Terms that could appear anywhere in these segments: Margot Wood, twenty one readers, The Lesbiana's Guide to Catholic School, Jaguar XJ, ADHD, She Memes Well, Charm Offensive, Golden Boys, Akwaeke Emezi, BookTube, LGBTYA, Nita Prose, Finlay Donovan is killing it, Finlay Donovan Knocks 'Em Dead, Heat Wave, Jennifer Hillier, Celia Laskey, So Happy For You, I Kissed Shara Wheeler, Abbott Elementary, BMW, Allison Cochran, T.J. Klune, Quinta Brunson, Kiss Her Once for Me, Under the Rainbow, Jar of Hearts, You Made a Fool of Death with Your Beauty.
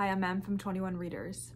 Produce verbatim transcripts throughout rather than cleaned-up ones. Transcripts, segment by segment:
Hi, I'm Em from twenty-one Readers.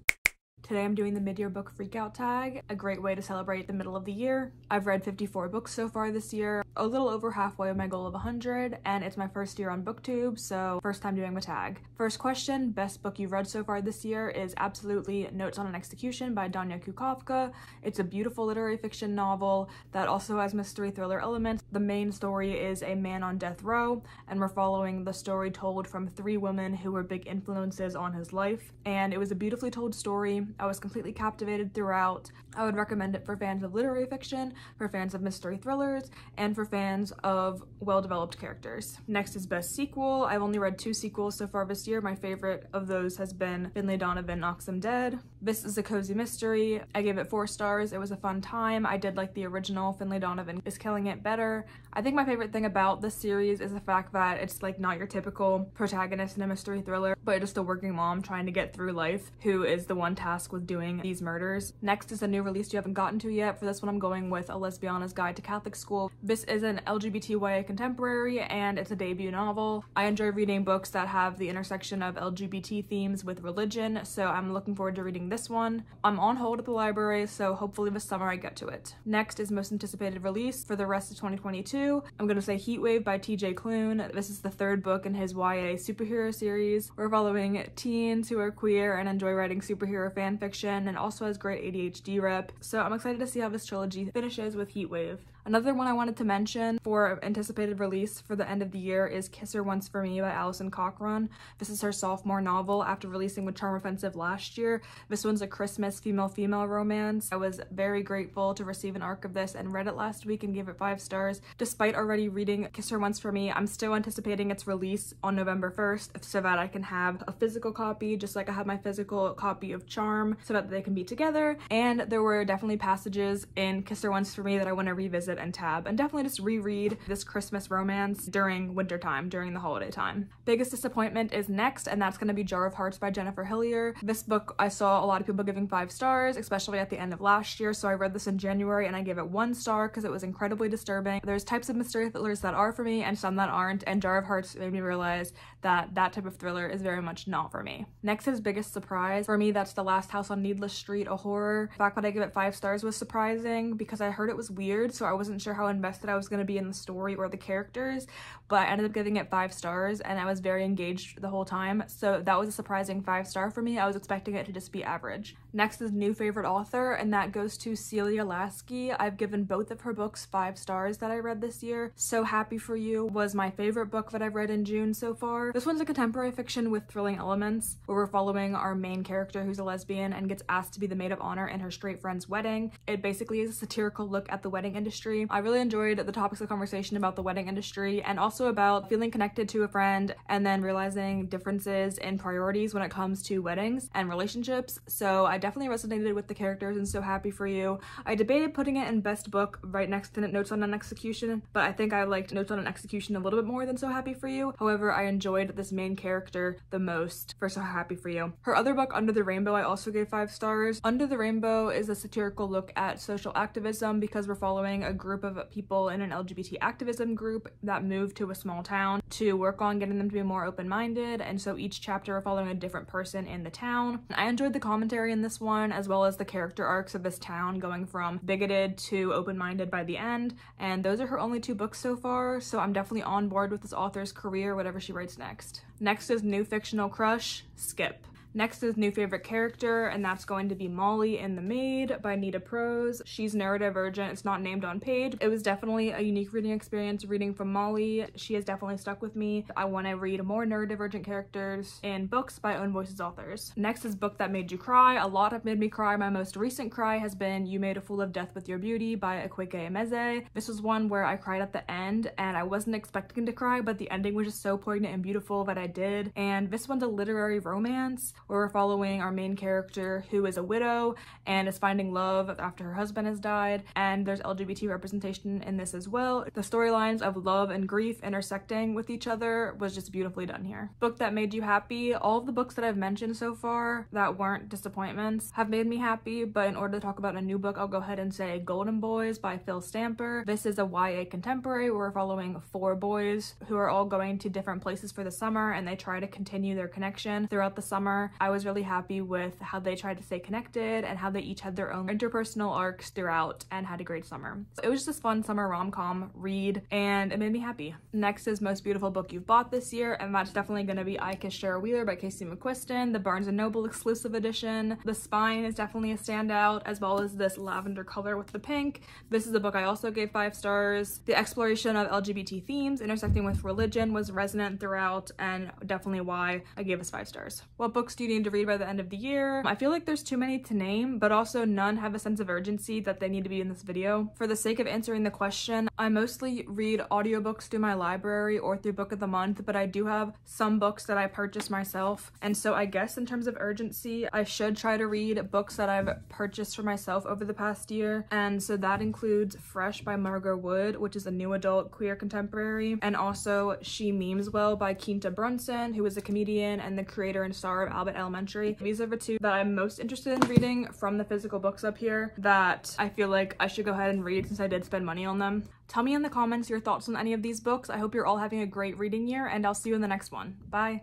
Today I'm doing the mid-year book freakout tag, a great way to celebrate the middle of the year. I've read fifty-four books so far this year, a little over halfway of my goal of one hundred, and it's my first year on BookTube, so first time doing the tag. First question, best book you've read so far this year is absolutely Notes on an Execution by Danya Kukafka. It's a beautiful literary fiction novel that also has mystery thriller elements. The main story is a man on death row, and we're following the story told from three women who were big influences on his life, and it was a beautifully told story. I was completely captivated throughout. I would recommend it for fans of literary fiction, for fans of mystery thrillers, and for fans of well-developed characters. Next is best sequel. I've only read two sequels so far this year. My favorite of those has been Finlay Donovan Knocks 'Em Dead. This is a cozy mystery. I gave it four stars. It was a fun time. I did like the original. Finlay Donovan is killing it better. I think my favorite thing about this series is the fact that it's like not your typical protagonist in a mystery thriller, but just a working mom trying to get through life who is the one tasked with doing these murders. Next is a new release you haven't gotten to yet. For this one, I'm going with A Lesbiana's Guide to Catholic School. This is an L G B T Y A contemporary and it's a debut novel. I enjoy reading books that have the intersection of L G B T themes with religion, so I'm looking forward to reading this one. I'm on hold at the library, so hopefully this summer I get to it. Next is most anticipated release for the rest of twenty twenty-two. I'm gonna say Heat Wave by T J. Klune. This is the third book in his Y A superhero series. We're following teens who are queer and enjoy writing superhero fan fiction and also has great A D H D rep, so I'm excited to see how this trilogy finishes with Heat Wave. Another one I wanted to mention for anticipated release for the end of the year is Kiss Her Once for Me by Allison Cochran. This is her sophomore novel after releasing with Charm Offensive last year. This one's a Christmas female-female romance. I was very grateful to receive an arc of this and read it last week and gave it five stars. Despite already reading Kiss Her Once for Me, I'm still anticipating its release on November first so that I can have a physical copy, just like I have my physical copy of Charm, so that they can be together. And there were definitely passages in Kiss Her Once for Me that I want to revisit and tab and definitely just reread this Christmas romance during winter time, during the holiday time. Biggest disappointment is next, and that's going to be Jar of Hearts by Jennifer Hillier. This book I saw a lot of people giving five stars, especially at the end of last year, so I read this in January and I gave it one star because it was incredibly disturbing. There's types of mystery thrillers that are for me and some that aren't, and Jar of Hearts made me realize that that type of thriller is very much not for me. Next is biggest surprise. For me, that's The Last House on Needless Street, a horror. The fact that I gave it five stars was surprising because I heard it was weird, so I was wasn't sure how invested I was going to be in the story or the characters, but I ended up giving it five stars and I was very engaged the whole time, so that was a surprising five star for me. I was expecting it to just be average. Next is new favorite author, and that goes to Celia Laskey. I've given both of her books five stars that I read this year. So Happy For You was my favorite book that I've read in June so far. This one's a contemporary fiction with thrilling elements where we're following our main character who's a lesbian and gets asked to be the maid of honor in her straight friend's wedding. It basically is a satirical look at the wedding industry. I really enjoyed the topics of conversation about the wedding industry and also about feeling connected to a friend and then realizing differences in priorities when it comes to weddings and relationships. So I definitely resonated with the characters and So Happy For You. I debated putting it in best book right next to Notes on an Execution, but I think I liked Notes on an Execution a little bit more than So Happy For You. However, I enjoyed this main character the most for So Happy For You. Her other book, Under the Rainbow, I also gave five stars. Under the Rainbow is a satirical look at social activism because we're following a group of people in an L G B T activism group that moved to a small town to work on getting them to be more open-minded, and so each chapter we're following a different person in the town. I enjoyed the commentary in this one as well as the character arcs of this town going from bigoted to open-minded by the end, and those are her only two books so far, so I'm definitely on board with this author's career, whatever she writes next. Next is new fictional crush, Skip. Next is new favorite character, and that's going to be Molly in The Maid by Nita Prose. She's neurodivergent, it's not named on page. It was definitely a unique reading experience reading from Molly. She has definitely stuck with me. I want to read more neurodivergent characters in books by Own Voices authors. Next is book that made you cry. A lot have made me cry. My most recent cry has been You Made a Fool of Death with Your Beauty by Akwaeke Emezi. This was one where I cried at the end, and I wasn't expecting to cry, but the ending was just so poignant and beautiful that I did. And this one's a literary romance where we're following our main character who is a widow and is finding love after her husband has died, and there's L G B T representation in this as well. The storylines of love and grief intersecting with each other was just beautifully done here. Book that made you happy. All of the books that I've mentioned so far that weren't disappointments have made me happy, but in order to talk about a new book, I'll go ahead and say Golden Boys by Phil Stamper. This is a Y A contemporary where we're following four boys who are all going to different places for the summer, and they try to continue their connection throughout the summer. I was really happy with how they tried to stay connected and how they each had their own interpersonal arcs throughout and had a great summer. So it was just this fun summer rom-com read and it made me happy. Next is Most Beautiful Book You've Bought This Year, and that's definitely going to be I Kissed Shara Wheeler by Casey McQuiston, the Barnes and Noble exclusive edition. The spine is definitely a standout, as well as this lavender color with the pink. This is a book I also gave five stars. The exploration of L G B T themes intersecting with religion was resonant throughout and definitely why I gave us five stars. What books do you need to read by the end of the year? I feel like there's too many to name, but also none have a sense of urgency that they need to be in this video. For the sake of answering the question, I mostly read audiobooks through my library or through Book of the Month, but I do have some books that I purchase myself. And so I guess in terms of urgency, I should try to read books that I've purchased for myself over the past year. And so that includes Fresh by Margot Wood, which is a new adult queer contemporary, and also She Memes Well by Quinta Brunson, who is a comedian and the creator and star of Abbott Elementary. These are the two that I'm most interested in reading from the physical books up here that I feel like I should go ahead and read since I did spend money on them. Tell me in the comments your thoughts on any of these books. I hope you're all having a great reading year, and I'll see you in the next one. Bye!